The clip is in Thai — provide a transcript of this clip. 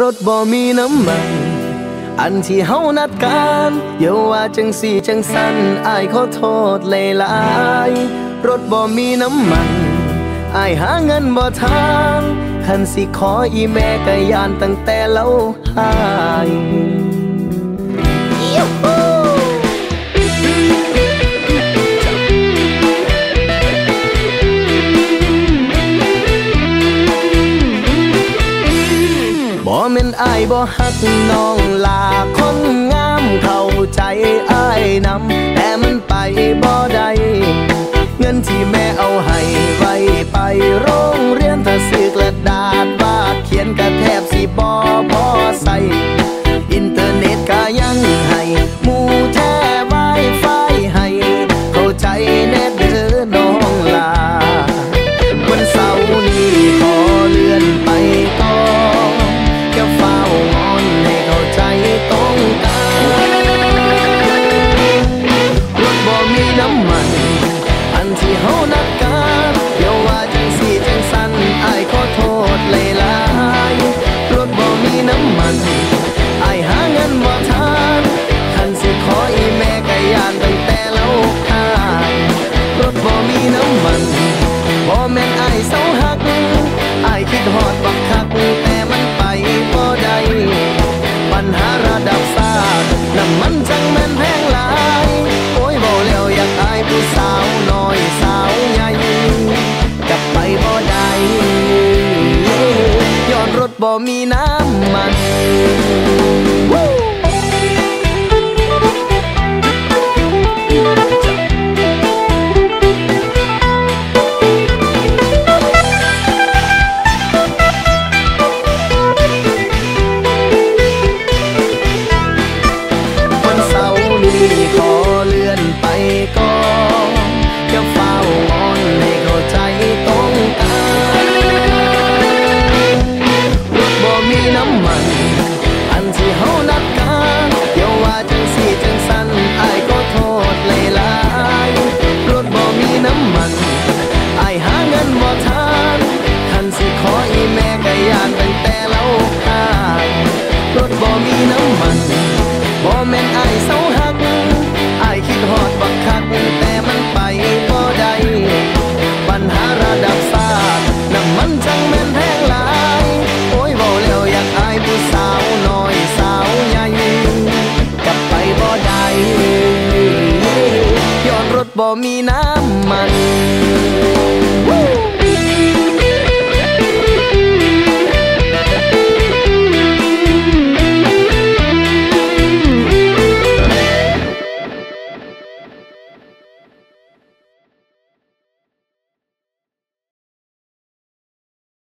รถบ่มีน้ำมันอันที่เฮานัดกันอย่าว่าจังสีจังสั้นอ้ายขอโทษหลายๆรถบ่มีน้ำมันอ้ายหาเงินบ่ทันคันสิขออีแม่ก็ย่านตั้งแต่เล่าหายบ่แม่นอ้ายบ่ฮักน้องลาคนงามเข้าใจอ้ายนำแต่มันไปบ่ได้เงินที่แม่เอาให้ไว้ไปโรงเรียนถ้าซื้อกระดาษวาดเขียนก็แทบสิบ่พอใส่อินเทอร์เน็ตก็ยังให้หมู่แท้ Wi-Fi ให้เข้าใจแน่เด้อน้องลาวันเสาร์นี้ขอเลื่อนไปต่อจะเฝ้างอนให้เข้าใจตรงกันรถบ่มีน้ำมันอันที่เฮานัดกันอย่าว่าจังสีจังสั้นอ้ายขอโทษหลายๆรถบ่มีน้ำมันอ้ายหาเงินบ่ทันคันสิขออีแม่ก็ย่านตั้งแต่เล่าอ้ายรถบ่มีน้ำมันบ่แม่นอ้ายเศร้าหักอ้ายคิดฮอดบักคักแต่มันไปบ่ได้ปัญหาระดับซาดน้ำมันจังแม่นแพงหลายโอ้ยเว้าแล้วอยากอายผู้สาวน้อยสาวใหญ่กลับไปบ่ได้ย้อนรถบ่มีน้ำมันบ่มีน้ำมัน